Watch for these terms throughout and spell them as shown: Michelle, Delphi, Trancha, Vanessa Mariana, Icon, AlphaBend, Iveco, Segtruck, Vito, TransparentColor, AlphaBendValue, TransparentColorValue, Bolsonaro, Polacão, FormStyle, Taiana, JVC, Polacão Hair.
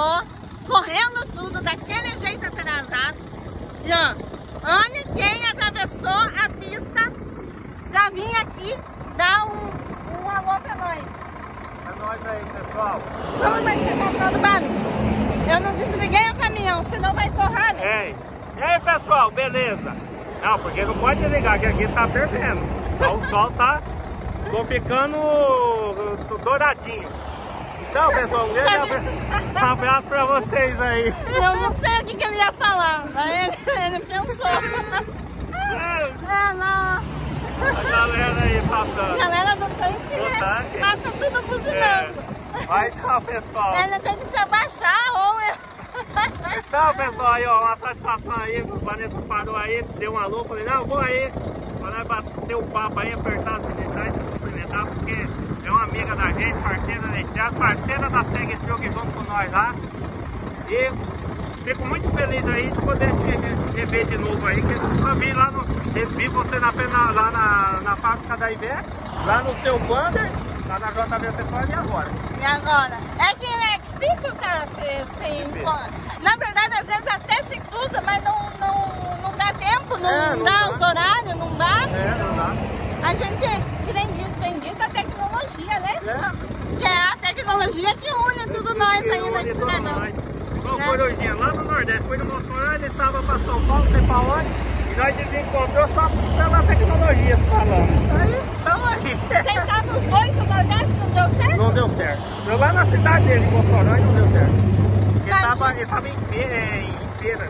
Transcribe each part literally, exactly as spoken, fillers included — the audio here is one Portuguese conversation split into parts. chegou correndo tudo, daquele jeito atrasado. E ó, olha quem atravessou a pista pra vir aqui dar um, um alô pra nós. É nóis aí, pessoal. Como vai ser comprado o barulho? Eu não desliguei o caminhão, senão vai torrar, né? Ei, e aí, pessoal, beleza? Não, porque não pode desligar, que aqui tá fervendo. O sol tá tô ficando douradinho. Então, pessoal, um grande abraço, um abraço pra vocês aí. Eu não sei o que, que ele ia falar, mas ele, ele pensou. É, é não. A galera aí passando. A galera do tanque, do né? Tanque. Passa tudo buzinando. É. Vai, tchau, pessoal. Ele tem que se abaixar ou... Então, pessoal, aí, ó, uma satisfação aí. O Vanessa parou aí, deu uma louca. Falei, não, vou aí. Para bater o papo aí, apertar, se ajeitar e se cumprimentar, porque é uma amiga da gente, parceira da estrada, parceira da Segtruck junto com nós lá. E fico muito feliz aí de poder te, te ver de novo aí, que eu só vi lá no... Vi você na, lá na, na fábrica da Iveco, lá no seu Wander, lá na J V C só, e agora? E agora? É que é difícil, cara, se, se é difícil. Na verdade, às vezes até se cruza, mas não, não, não dá tempo, não, é, não dá, dá os horários, não dá. É, não dá. A gente, que nem diz, bendita a tecnologia, né? É. Que é a tecnologia que une tudo nós que aí na cidade. Igual o Corujinha, lá no Nordeste, foi no Bolsonaro, ele estava para São Paulo, sei para onde. E nós desencontrou só pela tecnologia, falando. Aí, então aí. Você sabe os dois do Nordeste não deu certo? Não deu certo. Eu lá na cidade dele, Bolsonaro, e não deu certo. Porque ele tava, ele tava em feira, em feira.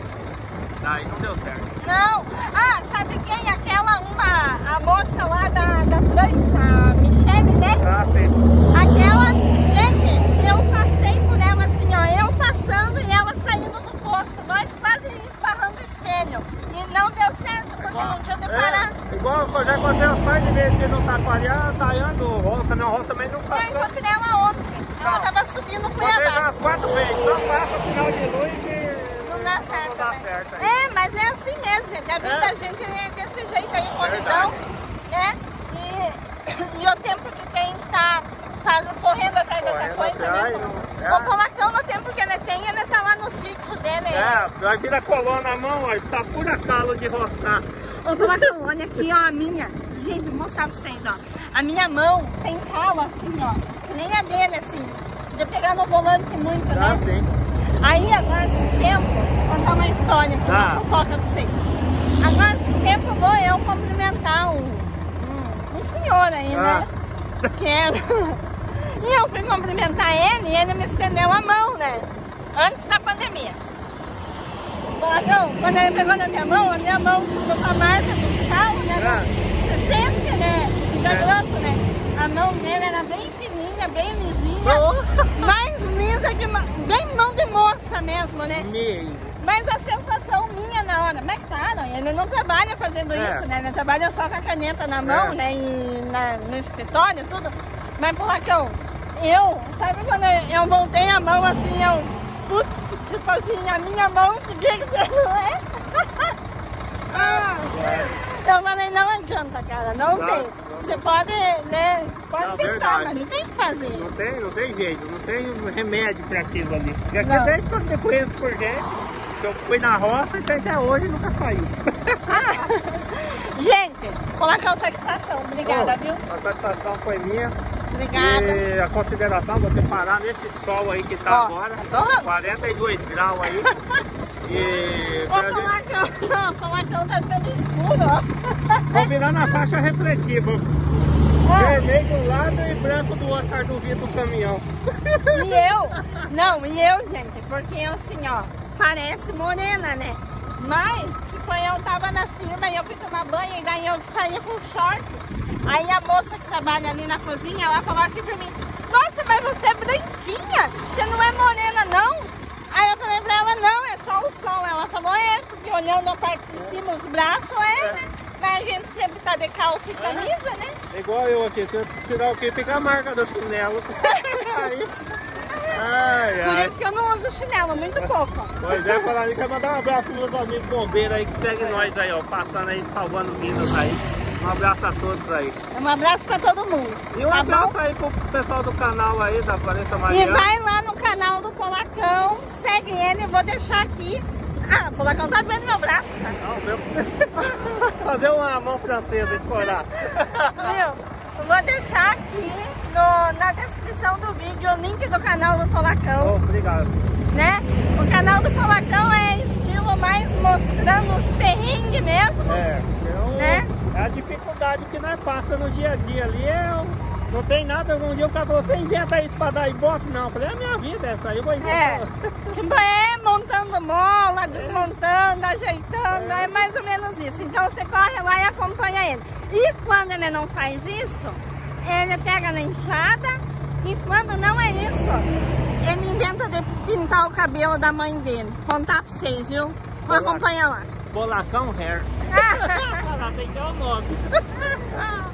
Daí não deu certo. Não. Ah, sabe quem? Aquela uma, a moça lá da, da Trancha, a Michelle, né? Ah, sei. Aquela, gente, eu passei por ela assim, ó. Eu passando e ela saindo do posto. Nós quase esbarrando o espelho. E não deu certo, porque igual, não tinha deparado. É, igual eu já encontrei os pais de vez que não tá com ali, a Taiana, o caminhão rosa também não passou. Eu encontrei ela ontem, ela não. Tava subindo com ela. As quatro vezes, só passa o sinal de luz e não dá certo. Não dá certo aí. É, mas é assim mesmo, gente. A vida é. Da gente é desse jeito aí, corridão. Né? E, e o tempo que tem tá faz, correndo atrás de outra coisa, atrás, né? Não, é. O Polacão, no tempo que ele tem, ele tá lá no ciclo dele. É, vai vir a colona na mão, ó, tá pura calo de roçar. Ô, Polacão, olha aqui, ó, a minha. Gente, vou mostrar pra vocês, ó. A minha mão tem calo assim, ó, que nem a dele, assim. De pegar no volante muito, né? Ah, sim. Aí, agora, esses tempos, vou contar uma história que ah. eu fofoca pra vocês. Agora, esses tempos, vou eu cumprimentar um, um, um senhor aí, ah. né? Que era... E eu fui cumprimentar ele e ele me estendeu a mão, né? Antes da pandemia. Polacão, quando ele pegou na minha mão, a minha mão ficou com a marca do carro, né? Você sente, né? Fica grosso, né? A mão dele era bem fininha, bem lisinha. Oh. Mais lisa que... Bem mão de moça mesmo, né? Meio. Mas a sensação minha na hora... Mas claro, ele não trabalha fazendo é. isso, né? Ele trabalha só com a caneta na mão, é. né? E na, no escritório, tudo. Mas, Polacão, eu, sabe quando eu voltei a mão assim, eu, putz, tipo assim, a minha mão, por que você não é? Ah, eu falei, não adianta, cara, não, não tem. Não, você não. Pode, né, pode não, tentar, verdade. Mas não tem o que fazer. Não tem, não tem jeito, não tem remédio pra aquilo ali. Já que até quando eu conheço por gente, eu fui na roça e até hoje nunca saiu. Ah, gente, Polacão, satisfação, obrigada, oh, viu? A satisfação foi minha. Obrigada. E a consideração, você parar nesse sol aí que tá oh, agora, tá quarenta e dois graus aí. E... Ô, Polacão, Polacão tá ficando escuro, ó. Vou virar na faixa refletiva. Vermelho de um lado e branco do outro, do Vito, do caminhão. E eu? Não, e eu, gente, porque eu assim, ó, parece morena, né? Mas, tipo, eu tava na firma e eu fui tomar banho e daí eu saí com shorts. Aí a moça que trabalha ali na cozinha, ela falou assim pra mim, nossa, mas você é branquinha, você não é morena não? Aí eu falei pra ela, não, é só o sol. Ela falou, é, porque olhando a parte de cima, os braços, é, é. né? Mas a gente sempre tá de calça e camisa, é. né? É igual eu aqui, se eu tirar o que, fica a marca do chinelo. Aí... Ai, ai. Por isso que eu não uso chinelo, muito pouco. Pois é, falar ali, quero mandar um abraço para os meus amigos bombeiros aí que seguem nós aí, ó, passando aí, salvando vidas aí. Um abraço a todos aí. Um abraço para todo mundo. E um tá abraço bom? aí pro pessoal do canal aí, da Vanessa Mariana. E vai lá no canal do Polacão, segue ele, vou deixar aqui. Ah, o Polacão tá doendo meu braço. Não, meu... Fazer uma mão francesa, escorar. Viu? Vou deixar aqui no, na descrição do vídeo o link do canal do Polacão. Obrigado. Né? O canal do Polacão é estilo mais mostrando os perrengues mesmo. É, eu... né? É a dificuldade que nós passamos no dia a dia ali. Eu... Não tem nada, um dia o cara falou, você inventa isso pra dar ibope? Não, eu falei, é a minha vida, é isso aí, eu vou inventar. É, é montando mola, desmontando, é. ajeitando, é. é mais ou menos isso. Então você corre lá e acompanha ele. E quando ele não faz isso, ele pega na enxada, e quando não é isso, ele inventa de pintar o cabelo da mãe dele. Contar pra vocês, viu? Polacão. Acompanha lá. Polacão Hair. Ah, tem que ter o nome.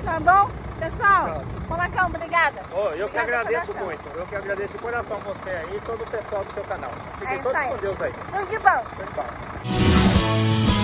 Tá bom? Pessoal, Polacão, obrigada. Oh, eu obrigada que agradeço muito, eu que agradeço de coração você aí e todo o pessoal do seu canal. Fiquem é todos aí. com Deus aí. Tudo de bom. Tudo de bom.